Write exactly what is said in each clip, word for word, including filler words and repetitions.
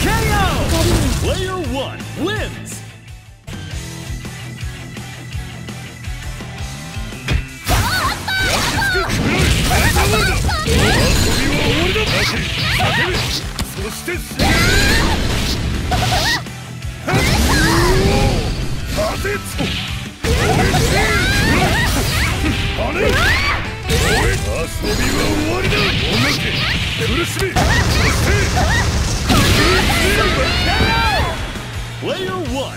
K O! Player one wins! Player one wins! Player one wins! Player one wins! Player one win!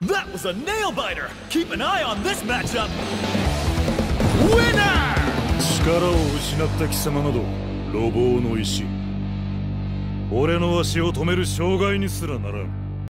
That was a nail-biter! Keep an eye on this matchup! Winner! 力を失った貴様など路傍の石。俺の足を止める障害にすらならん。